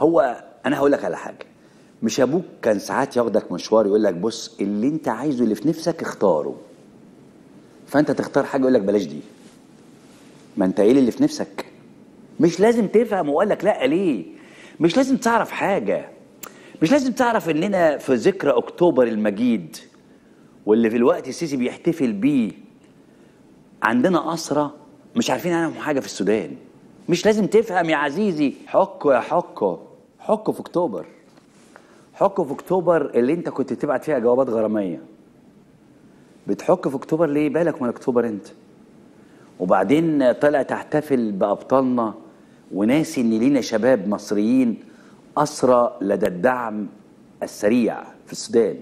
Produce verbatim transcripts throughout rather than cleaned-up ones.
هو انا هقول لك على حاجه، مش ابوك كان ساعات ياخدك مشوار يقول لك بص اللي انت عايزه اللي في نفسك اختاره، فانت تختار حاجه يقول لك بلاش دي، ما انت ايه اللي في نفسك؟ مش لازم تفهم وقال لك لا ليه، مش لازم تعرف حاجه، مش لازم تعرف اننا في ذكرى اكتوبر المجيد واللي في الوقت السيسي بيحتفل بيه. عندنا اسرى مش عارفين عنهم حاجه في السودان، مش لازم تفهم يا عزيزي. حكوا يا حكوا، حكوا في اكتوبر، حكوا في اكتوبر اللي انت كنت بتبعت فيها جوابات غراميه. بتحك في اكتوبر ليه؟ بالك من اكتوبر انت. وبعدين طلع تحتفل بابطالنا وناسي ان لينا شباب مصريين اسرى لدى الدعم السريع في السودان.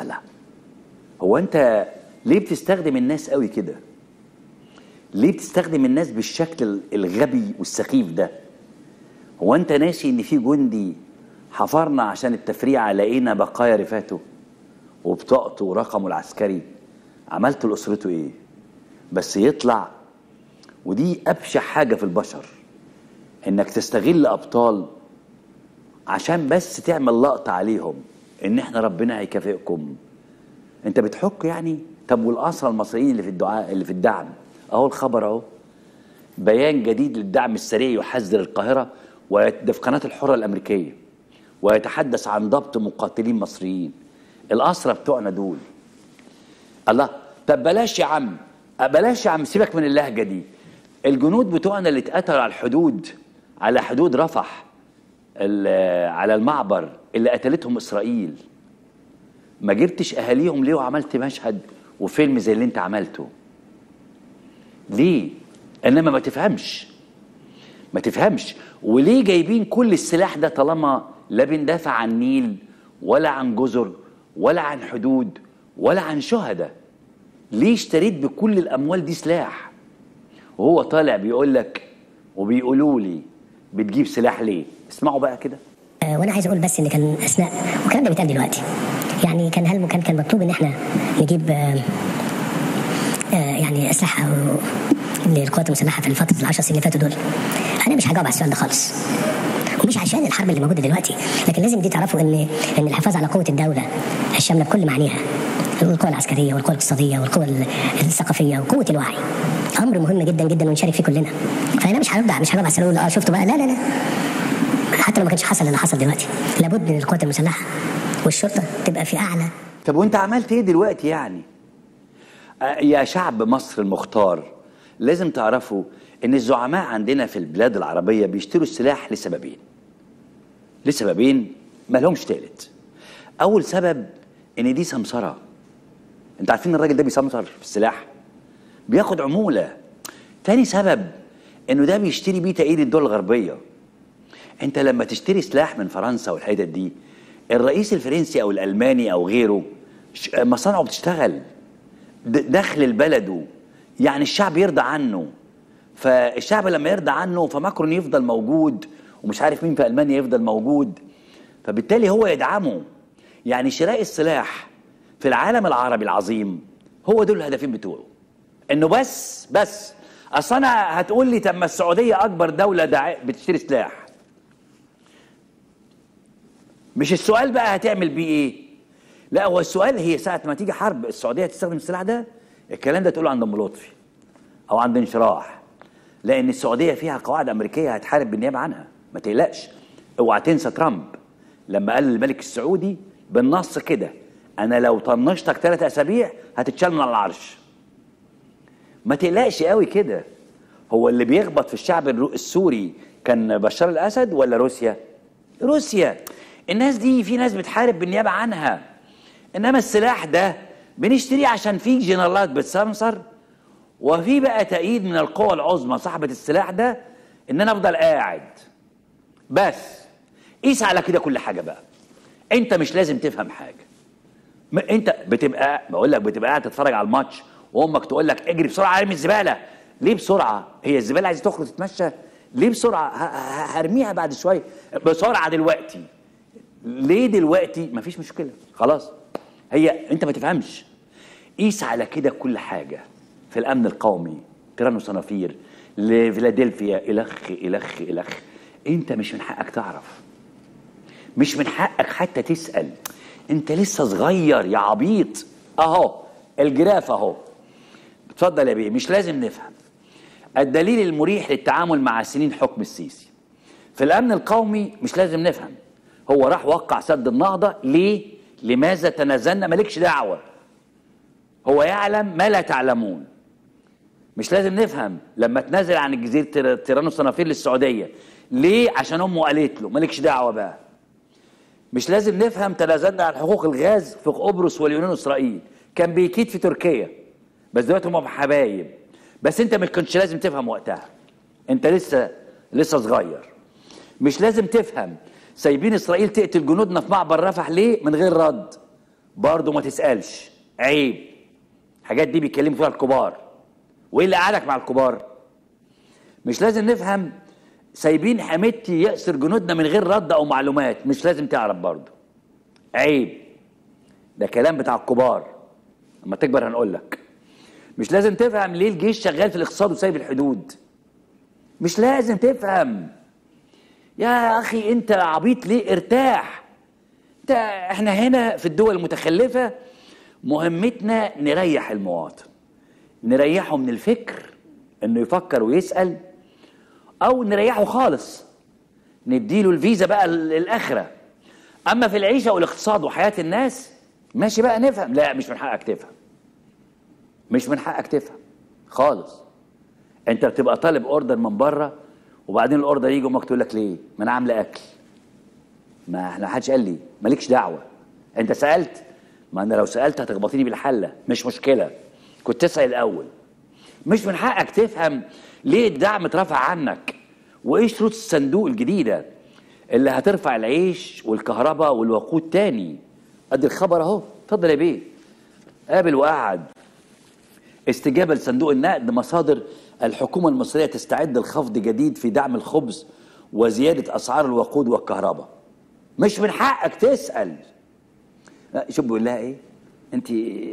الله، هو انت ليه بتستخدم الناس قوي كده؟ ليه بتستخدم الناس بالشكل الغبي والسخيف ده؟ هو انت ناسي ان في جندي حفرنا عشان التفريعه لقينا بقايا رفاته وبطاقته ورقمه العسكري، عملت لاسرته ايه؟ بس يطلع. ودي ابشع حاجه في البشر، انك تستغل ابطال عشان بس تعمل لقطه عليهم ان احنا ربنا هيكافئكم. انت بتحك يعني؟ طب والاسرى المصريين اللي في الدعاء اللي في الدعم؟ اهو الخبر اهو، بيان جديد للدعم السريع يحذر القاهره وده في قناه الحره الامريكيه، ويتحدث عن ضبط مقاتلين مصريين. الاسرى بتوعنا دول. الله، طب بلاش يا عم، بلاش يا عم، سيبك من اللهجه دي. الجنود بتوعنا اللي اتقتلوا على الحدود، على حدود رفح، على المعبر اللي قتلتهم اسرائيل، ما جبتش اهاليهم ليه وعملت مشهد وفيلم زي اللي انت عملته ليه؟ انما ما تفهمش ما تفهمش وليه جايبين كل السلاح ده طالما لا بندافع عن النيل ولا عن جزر ولا عن حدود ولا عن شهداء؟ ليه اشتريت بكل الاموال دي سلاح؟ وهو طالع بيقول لك وبيقولوا لي بتجيب سلاح ليه؟ اسمعوا بقى كده. أه وانا عايز اقول بس ان كان اثناء، والكلام ده بيتقال دلوقتي، يعني كان هل كان كان مطلوب ان احنا نجيب أه أه يعني اسلحه للقوات المسلحه في الفتره العشر سنين اللي فاتوا دول؟ انا مش هجاوب على السؤال ده خالص، مش عشان الحرب اللي موجوده دلوقتي، لكن لازم دي تعرفوا ان ان الحفاظ على قوه الدوله الشامله بكل معانيها، القوه العسكريه والقوه الاقتصاديه والقوه الثقافيه وقوه الوعي، امر مهم جدا جدا ونشارك فيه كلنا. فانا مش هرجع مش هرجع اسالوا اه شفتوا بقى، لا لا لا، حتى لو ما كانش حصل اللي حصل دلوقتي، لابد من القوات المسلحه والشرطه تبقى في اعلى. طب وانت عملت ايه دلوقتي يعني؟ يا شعب مصر المختار، لازم تعرفوا ان الزعماء عندنا في البلاد العربيه بيشتروا السلاح لسببين. لسببين ما لهمش تالت. اول سبب ان دي سمسره. انت عارفين الراجل ده بيسمسر في السلاح، بياخد عموله. تاني سبب انه ده بيشتري بيه تأييد الدول الغربيه. انت لما تشتري سلاح من فرنسا والحتت دي، الرئيس الفرنسي او الالماني او غيره مصانعه بتشتغل، دخل لبلده، يعني الشعب يرضى عنه. فالشعب لما يرضى عنه فماكرون يفضل موجود، ومش عارف مين في ألمانيا يفضل موجود، فبالتالي هو يدعمه. يعني شراء السلاح في العالم العربي العظيم هو دول الهدفين بتوعه، انه بس بس اصل انا هتقول لي طب ما السعوديه اكبر دوله بتشتري سلاح، مش السؤال بقى هتعمل بيه ايه، لا هو السؤال هي ساعه ما تيجي حرب السعوديه هتستخدم السلاح ده. الكلام ده تقوله عند ام لطفي او عند انشراح، لان السعوديه فيها قواعد امريكيه هتحارب بالنيابه عنها، ما تقلقش. اوعى تنسى ترامب لما قال للملك السعودي بالنص كده، انا لو طنشتك ثلاث اسابيع هتتشال من على العرش. ما تقلقش قوي كده. هو اللي بيخبط في الشعب السوري كان بشار الاسد ولا روسيا؟ روسيا. الناس دي في ناس بتحارب بالنيابه عنها، انما السلاح ده بنشتريه عشان في جنرالات بتسمسر، وفي بقى تأييد من القوى العظمى صاحبه السلاح ده ان انا افضل قاعد. بس قيس على كده كل حاجه بقى. انت مش لازم تفهم حاجه، ما انت بتبقى بقول لك بتبقى قاعد تتفرج على الماتش وامك تقول لك اجري بسرعه ارمي الزباله. ليه بسرعه؟ هي الزباله عايزه تخرج تتمشى. ليه بسرعه؟ هرميها بعد شويه. بسرعه دلوقتي ليه؟ دلوقتي مفيش مشكله خلاص. هي انت ما تفهمش. قيس على كده كل حاجه. في الامن القومي، تيران وصنافير، لفيلادلفيا، الخ الخ الخ انت مش من حقك تعرف، مش من حقك حتى تسأل، انت لسه صغير يا عبيط. اهو الجراف اهو، اتفضل يا بيه، مش لازم نفهم. الدليل المريح للتعامل مع سنين حكم السيسي في الامن القومي، مش لازم نفهم. هو راح وقع سد النهضه ليه؟ لماذا تنازلنا؟ مالكش دعوه، هو يعلم ما لا تعلمون. مش لازم نفهم لما تنازل عن الجزيره تيران صنافير للسعوديه ليه؟ عشان امه قالت له، مالكش دعوه بقى. مش لازم نفهم تنازلنا عن حقوق الغاز في قبرص واليونان واسرائيل، كان بيكيد في تركيا بس دلوقتي هم حبايب. بس انت ما كنتش لازم تفهم وقتها، انت لسه لسه صغير. مش لازم تفهم سايبين اسرائيل تقتل جنودنا في معبر رفح ليه من غير رد، برضه ما تسالش، عيب. الحاجات دي بيتكلموا فيها الكبار، وايه اللي قعدك مع الكبار؟ مش لازم نفهم سايبين حميدتي يأسر جنودنا من غير رد او معلومات، مش لازم تعرف برضه، عيب. ده كلام بتاع الكبار، لما تكبر هنقول لك. مش لازم تفهم ليه الجيش شغال في الاقتصاد وسايب الحدود، مش لازم تفهم. يا اخي انت عبيط ليه؟ ارتاح. انت احنا هنا في الدول المتخلفه مهمتنا نريح المواطن، نريحه من الفكر انه يفكر ويسال، او نريحه خالص نديله الفيزا بقى للاخره. اما في العيشه والاقتصاد وحياه الناس ماشي بقى نفهم. لا، مش من حقك تفهم، مش من حقك تفهم خالص. انت بتبقى طالب اوردر من بره، وبعدين الاوردر يجي امك تقول لك ليه؟ ما انا عامله اكل. ما احنا حدش قال لي، مالكش دعوه. انت سالت؟ ما انا لو سالت هتخبطيني بالحله، مش مشكله، كنت تسال الاول. مش من حقك تفهم ليه الدعم اترفع عنك، وايه شروط الصندوق الجديده اللي هترفع العيش والكهرباء والوقود تاني. ادي الخبر اهو، اتفضل يا بيه. قابل وقعد. استجابه لصندوق النقد، مصادر الحكومه المصريه تستعد لخفض جديد في دعم الخبز وزياده اسعار الوقود والكهرباء. مش من حقك تسال. شوف بيقول لها ايه؟ انت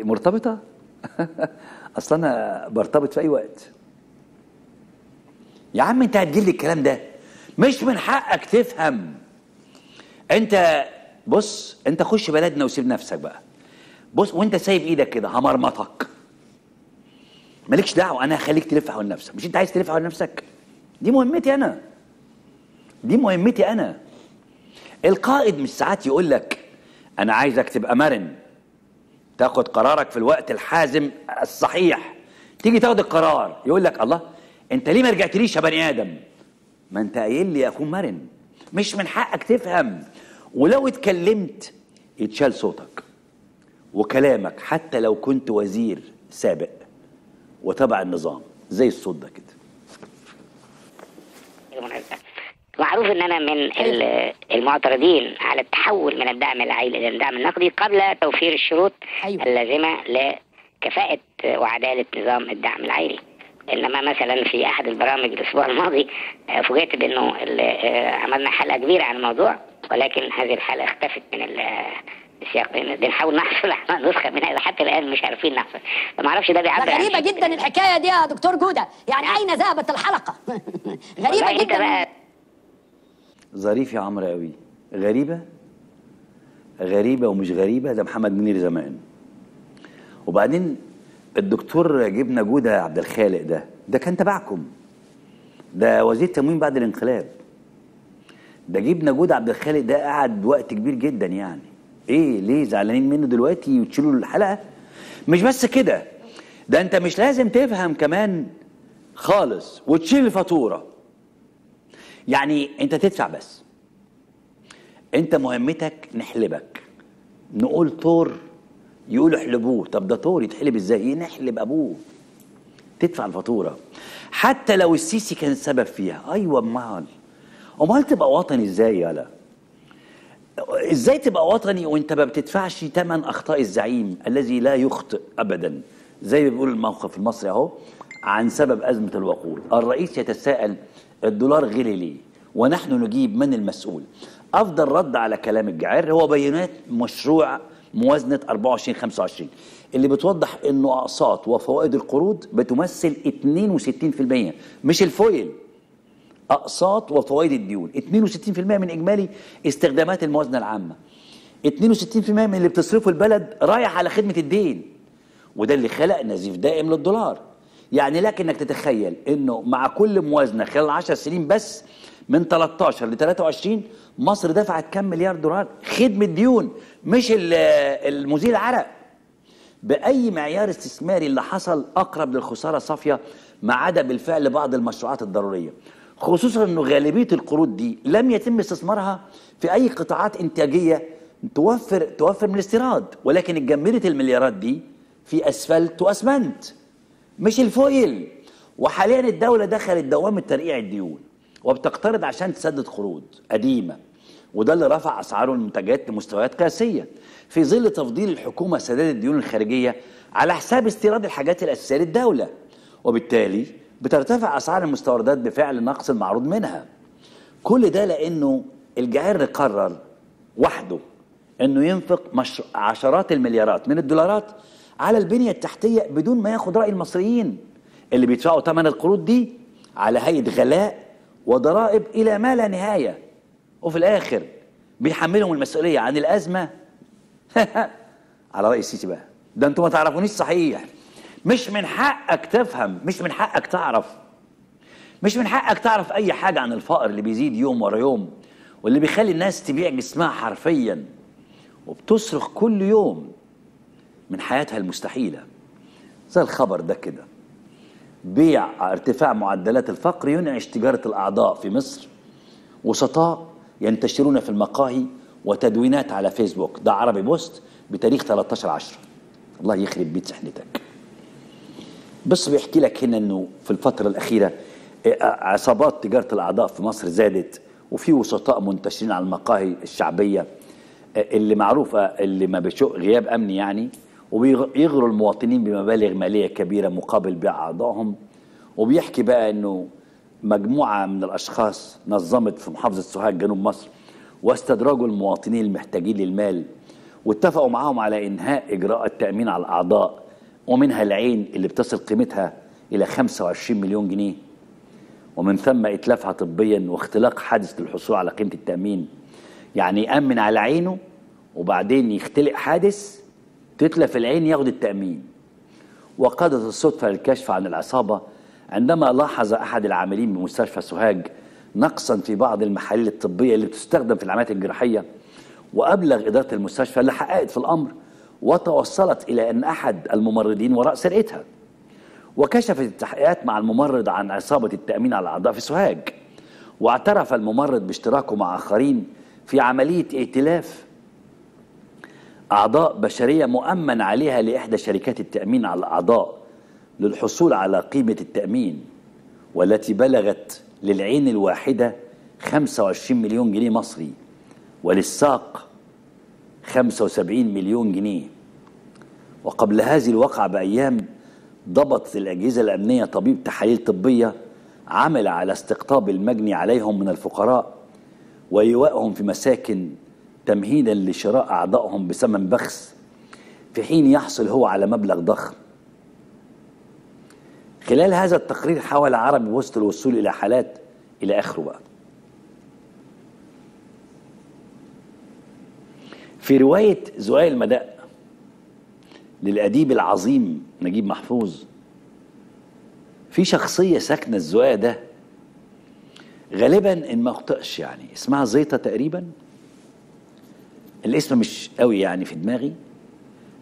مرتبطه؟ اصل انا برتبط في اي وقت. يا عم انت هتجيب لي الكلام ده؟ مش من حقك تفهم. انت بص، انت خش بلدنا وسيب نفسك بقى. بص، وانت سايب ايدك كده همرمطك، مالكش دعوه، انا هخليك تلف حول نفسك. مش انت عايز تلف حول نفسك؟ دي مهمتي انا، دي مهمتي انا. القائد مش ساعات يقول لك انا عايزك تبقى مرن، تاخد قرارك في الوقت الحازم الصحيح، تيجي تاخد القرار يقول لك الله انت ليه ما رجعتليش يا بني ادم؟ ما انت قايل لي اكون مرن. مش من حقك تفهم، ولو اتكلمت يتشال صوتك وكلامك حتى لو كنت وزير سابق وتبع النظام زي الصوت ده كده. معروف ان انا من المعترضين على التحول من الدعم العاجل الى الدعم النقدي قبل توفير الشروط أيوة. اللازمه لكفاءه وعداله نظام الدعم العاجل. انما مثلا في احد البرامج الاسبوع الماضي فوجئت بانه عملنا حلقه كبيره عن الموضوع، ولكن هذه الحلقه اختفت من السياق. بنحاول نحصل على نسخه منها، حتى الان مش عارفين نحصل. ما اعرفش ده بيعبر عن غريبه جدا الحكايه دي يا دكتور جوده، يعني اين ذهبت الحلقه؟ غريبه جدا. ظريف يا عمرو قوي. غريبه غريبه ومش غريبه، ده محمد منير زمان. وبعدين الدكتور جبنا جوده عبد الخالق ده ده كان تبعكم، ده وزير التموين بعد الانقلاب. ده جبنا جوده عبد الخالق ده قعد وقت كبير جدا. يعني ايه ليه زعلانين منه دلوقتي وتشيلوا الحلقه؟ مش بس كده، ده انت مش لازم تفهم كمان خالص وتشيل الفاتوره. يعني انت تدفع بس، انت مهمتك نحلبك، نقول طور يقولوا احلبوه. طب ده طور يتحلب ازاي؟ نحلب ابوه، تدفع الفاتوره حتى لو السيسي كان سبب فيها. ايوه امال امال تبقى وطني ازاي؟ يالا ازاي تبقى وطني وانت ما بتدفعش ثمن اخطاء الزعيم الذي لا يخطئ ابدا، زي ما بيقول الموقف المصري اهو عن سبب ازمه الوقود. الرئيس يتساءل الدولار غلي ليه؟ ونحن نجيب من المسؤول؟ افضل رد على كلام الجعير هو بيانات مشروع موازنه أربعة وعشرين خمسة وعشرين اللي بتوضح انه اقساط وفوائد القروض بتمثل اثنين وستين في المية مش الفويل. أقساط وفوائد الديون، اثنين وستين بالمئة من إجمالي استخدامات الموازنة العامة، اثنين وستين بالمئة من اللي بتصرفه البلد رايح على خدمة الدين، وده اللي خلق نزيف دائم للدولار. يعني لك انك تتخيل انه مع كل موازنة خلال عشر سنين بس من تلتاشر ل تلاتة وعشرين مصر دفعت كم مليار دولار خدمة ديون، مش المزيل العرق. بأي معيار استثماري اللي حصل أقرب للخسارة صافية، ما عدا بالفعل بعض المشروعات الضرورية، خصوصا أنه غالبية القروض دي لم يتم استثمارها في أي قطاعات إنتاجية توفر توفر من الاستيراد، ولكن اتجمدت المليارات دي في أسفلت وأسمنت مش الفويل. وحاليا الدولة دخلت دوامة ترقيع الديون وبتقترض عشان تسدد قروض قديمة، وده اللي رفع أسعار المنتجات لمستويات قياسية في ظل تفضيل الحكومة سداد الديون الخارجية على حساب استيراد الحاجات الأساسية للدولة، وبالتالي بترتفع أسعار المستوردات بفعل نقص المعروض منها. كل ده لأنه الجعير قرر وحده أنه ينفق مش... عشرات المليارات من الدولارات على البنية التحتية بدون ما ياخد رأي المصريين اللي بيدفعوا ثمن القروض دي على هيئة غلاء وضرائب إلى ما لا نهاية، وفي الآخر بيحملهم المسؤولية عن الأزمة على رأي السيسي بقى. ده انتوا ما تعرفونيش صحيح، مش من حقك تفهم، مش من حقك تعرف، مش من حقك تعرف أي حاجة عن الفقر اللي بيزيد يوم ورا يوم، واللي بيخلي الناس تبيع جسمها حرفيا وبتصرخ كل يوم من حياتها المستحيلة. زي الخبر ده كده، بيع ارتفاع معدلات الفقر ينعش تجارة الأعضاء في مصر، وسطاء ينتشرون في المقاهي وتدوينات على فيسبوك. ده عربي بوست بتاريخ تلتاشر عشرة. الله يخرب بيت سحنتك. بص بيحكي لك هنا انه في الفترة الأخيرة عصابات تجارة الأعضاء في مصر زادت، وفي وسطاء منتشرين على المقاهي الشعبية اللي معروفة اللي ما بيشق غياب أمني يعني، وبيغروا المواطنين بمبالغ مالية كبيرة مقابل بيع أعضائهم. وبيحكي بقى انه مجموعة من الأشخاص نظمت في محافظة سوهاج جنوب مصر، واستدرجوا المواطنين المحتاجين للمال، واتفقوا معاهم على إنهاء إجراء التأمين على الأعضاء ومنها العين اللي بتصل قيمتها إلى خمسة وعشرين مليون جنيه، ومن ثم إتلافها طبيا واختلاق حادث للحصول على قيمة التأمين. يعني يأمن على عينه وبعدين يختلق حادث تتلف العين ياخد التأمين. وقادت الصدفة للكشف عن العصابة عندما لاحظ أحد العاملين بمستشفى سوهاج نقصا في بعض المحاليل الطبية اللي بتستخدم في العمليات الجراحية، وأبلغ إدارة المستشفى اللي حققت في الأمر وتوصلت إلى أن أحد الممرضين وراء سرقتها. وكشفت التحقيقات مع الممرض عن عصابة التأمين على الأعضاء في سوهاج، واعترف الممرض باشتراكه مع آخرين في عملية ائتلاف أعضاء بشرية مؤمن عليها لإحدى شركات التأمين على الأعضاء للحصول على قيمة التأمين، والتي بلغت للعين الواحدة خمسة وعشرين مليون جنيه مصري، وللساق خمسة وسبعين مليون جنيه. وقبل هذه الواقعة بأيام ضبطت الأجهزة الأمنية طبيب تحاليل طبية عمل على استقطاب المجني عليهم من الفقراء وإيوائهم في مساكن تمهيدا لشراء أعضائهم بثمن بخس، في حين يحصل هو على مبلغ ضخم. خلال هذا التقرير حاول عربي بوست الوصول إلى حالات إلى آخره بقى. في رواية زوايا المداء للأديب العظيم نجيب محفوظ، في شخصية ساكنة الزوايا ده غالبا إن ما أخطأش يعني اسمها زيطة تقريبا، الاسم مش قوي يعني في دماغي،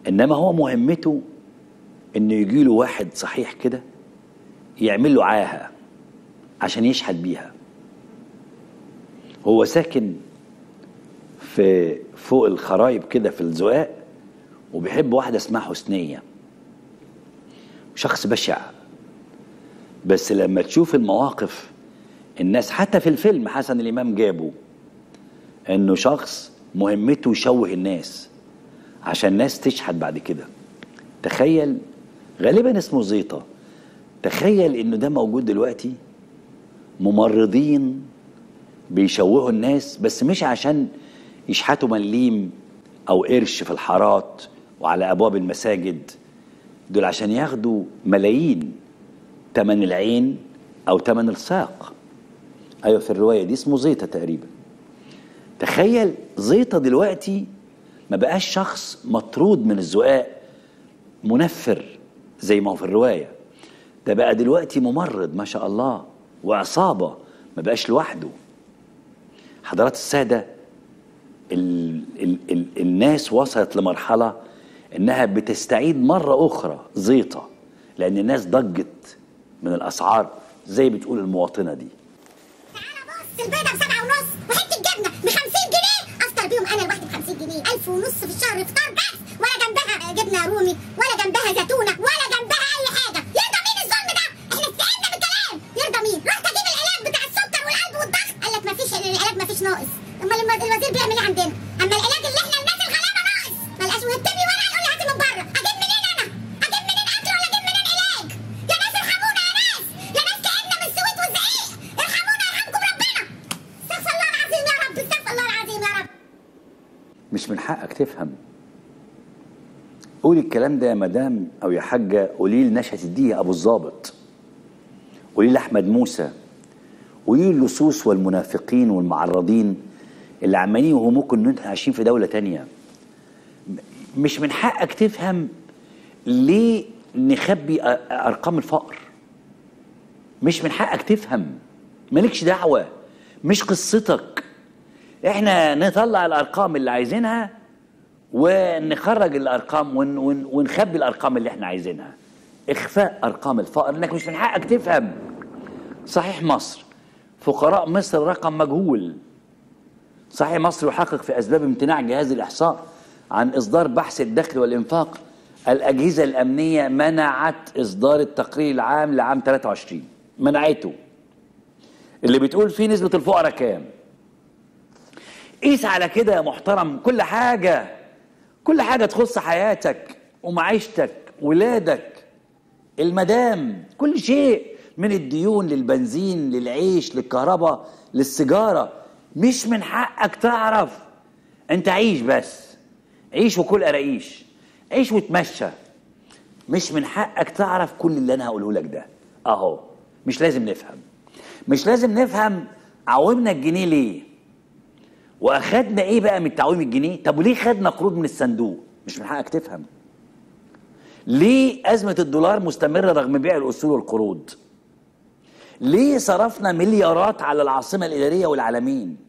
إنما هو مهمته إنه يجيله واحد صحيح كده يعمل له عاهة عشان يشحت بيها. هو ساكن في فوق الخرايب كده في الزقاق، وبيحب واحدة اسمها حسنية، شخص بشع. بس لما تشوف المواقف الناس حتى في الفيلم حسن الإمام جابه إنه شخص مهمته يشوه الناس عشان الناس تشحت بعد كده. تخيل غالبا اسمه زيطة، تخيل انه ده موجود دلوقتي، ممرضين بيشوهوا الناس بس مش عشان يشحتوا مليم او قرش في الحارات وعلى ابواب المساجد، دول عشان ياخدوا ملايين تمن العين او تمن الساق ايوه في الروايه دي اسمه زيطه تقريبا. تخيل زيطه دلوقتي ما بقاش شخص مطرود من الزقاق منفر زي ما هو في الروايه، ده بقى دلوقتي ممرض ما شاء الله وعصابه، ما بقاش لوحده. حضرات الساده، ال ال ال الناس وصلت لمرحله انها بتستعيد مره اخرى زيطه، لان الناس ضجت من الاسعار زي بتقول المواطنه دي. تعالى بص، البيضه بسبعه ونص وحته الجبنه بخمسين جنيه، افطر بيهم انا لوحدي بخمسين جنيه، الف ونص في الشهر فطار بس، ولا جنبها جبنه رومي ولا جنبها زيتونه ولا جنبها اي حاجه. يرضى مين الظلم ده؟ احنا استعدنا بالكلام، يرضى مين؟ رحت اجيب العلاج بتاع السكر والقلب والضغط، قال لك ما فيش العلاج، ما فيش ناقص. امال الوزير بيعمل ايه عندنا؟ اما العلاج اللي احنا الناس الغلابه ناقص، ما لقاش وهتبني ولا هنقول لي هاتي من بره، اجيب منين انا؟ اجيب منين اكل ولا اجيب منين علاج؟ يا ناس ارحمونا، يا ناس، يا ناس كأننا من السويد والزقيق، ارحمونا يرحمكم ربنا. استغفر الله العظيم يا رب، استغفر الله العظيم يا رب. مش من حقك تفهم. قولي الكلام ده يا مدام او يا حاجه، قولي لنشأة الدقيقة ابو الظابط، قولي لاحمد موسى، قولي اللصوص والمنافقين والمعرضين اللي عمالين يوهموكوا ان انتوا عايشين في دوله تانية. مش من حقك تفهم ليه نخبي ارقام الفقر. مش من حقك تفهم، مالكش دعوه، مش قصتك. احنا نطلع الارقام اللي عايزينها ونخرج الارقام ون ون ونخبي الارقام اللي احنا عايزينها. اخفاء ارقام الفقر، لانك مش من حقك تفهم. صحيح مصر، فقراء مصر رقم مجهول. صحيح مصر يحقق في أسباب امتناع جهاز الإحصاء عن إصدار بحث الدخل والإنفاق، الأجهزة الأمنية منعت إصدار التقرير العام لعام ثلاثة وعشرين، منعته، اللي بتقول فيه نسبة الفقراء كام. قيس على كده يا محترم كل حاجة، كل حاجة تخص حياتك ومعيشتك، ولادك، المدام، كل شيء، من الديون للبنزين للعيش للكهرباء للسيجارة. مش من حقك تعرف. انت عيش بس، عيش وكل قراقيش، عيش وتمشى. مش من حقك تعرف كل اللي انا هقوله لك ده اهو. مش لازم نفهم، مش لازم نفهم عومنا الجنيه ليه واخدنا ايه بقى من تعويم الجنيه. طب وليه خدنا قروض من الصندوق؟ مش من حقك تفهم. ليه ازمه الدولار مستمره رغم بيع الاصول والقروض؟ ليه صرفنا مليارات على العاصمه الاداريه والعالمين؟